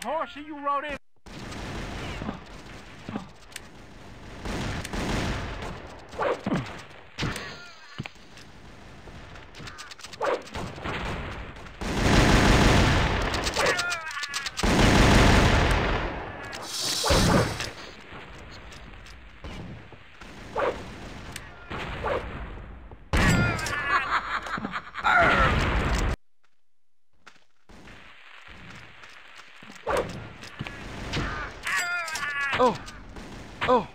the horsey you rode in? Oh! Oh!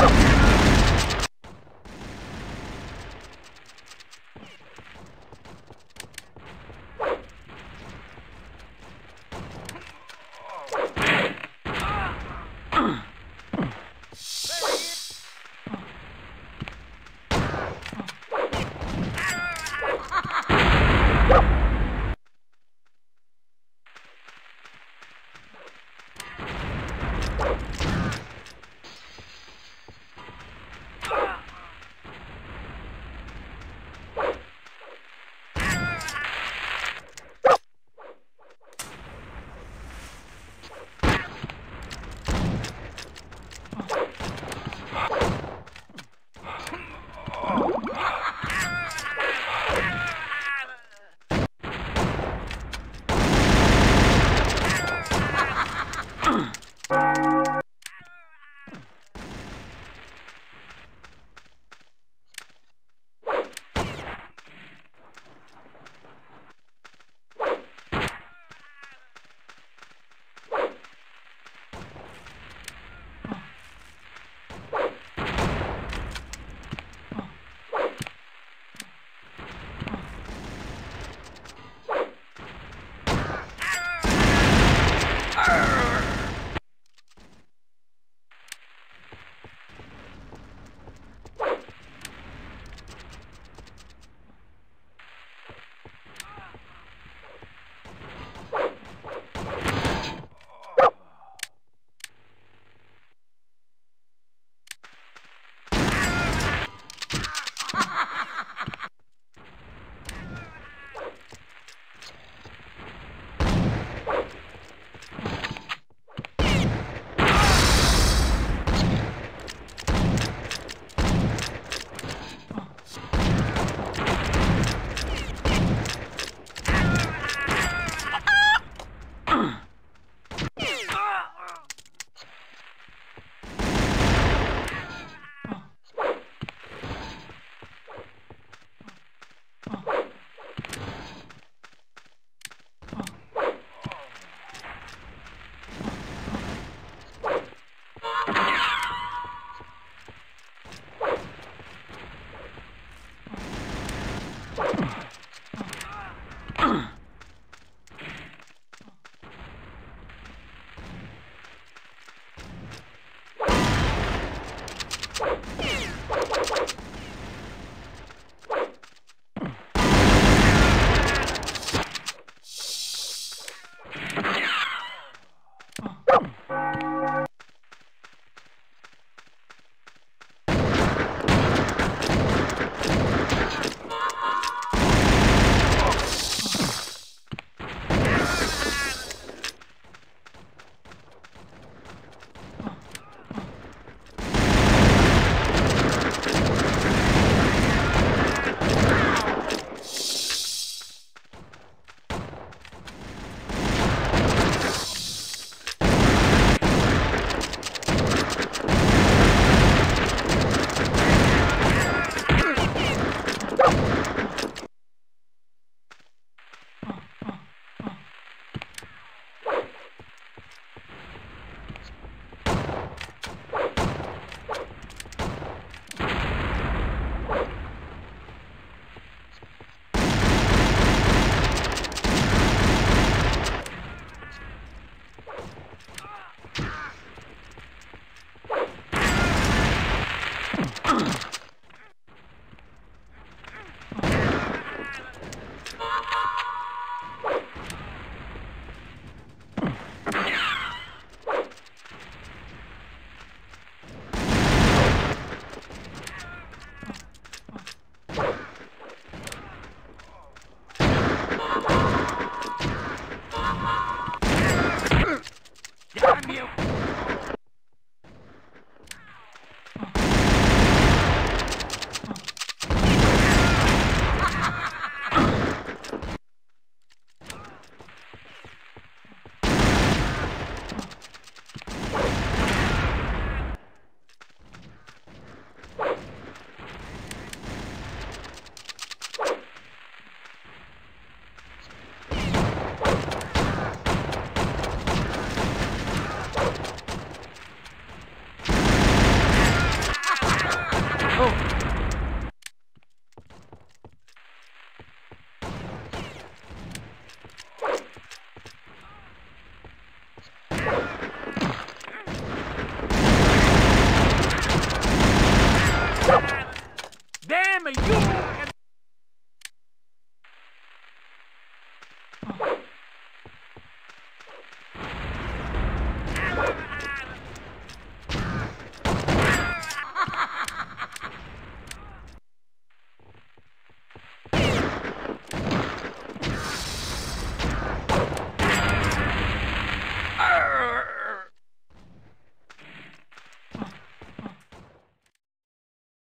Go!